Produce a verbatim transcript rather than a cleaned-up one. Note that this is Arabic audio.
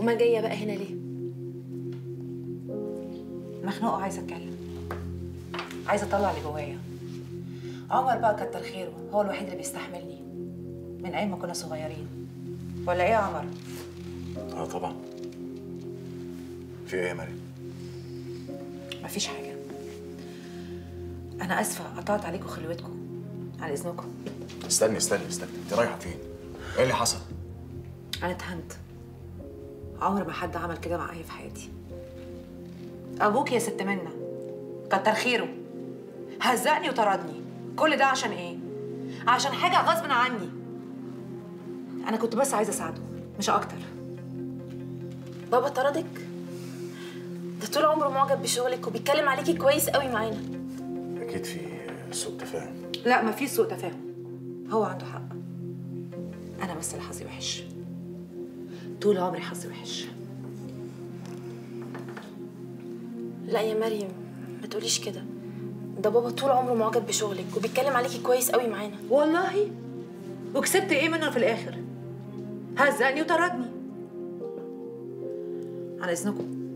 وما جايه بقى هنا ليه؟ مخنوقه وعايزه اتكلم، عايزه اطلع اللي جوايا. عمر بقى كتر خيره هو الوحيد اللي بيستحملني من ايام ما كنا صغيرين، ولا ايه يا عمر؟ اه طبعا. في ايه يا مريم؟ مفيش حاجه. انا اسفه قطعت عليكم خلوتكم، على اذنكم. استني استني استني، انت رايحه فين؟ ايه اللي حصل؟ انا اتهمت. عمر ما حد عمل كده معايا في حياتي. ابوك يا ست منى كتر خيره هزقني وطردني، كل ده عشان ايه؟ عشان حاجه غصب عني. انا كنت بس عايزه اساعده مش اكتر. بابا طردك؟ ده طول عمره معجب بشغلك وبيتكلم عليكي كويس قوي معانا. اكيد في سوء تفاهم. لا مفيش سوء تفاهم، هو عنده حق، انا بس اللي حظي وحش. طول عمري حظي وحش. لا يا مريم ما تقوليش كده، ده بابا طول عمره معجب بشغلك وبيتكلم عليكي كويس قوي معانا. والله؟ وكسبت ايه منه في الاخر؟ هزقني وطردني. على اذنكم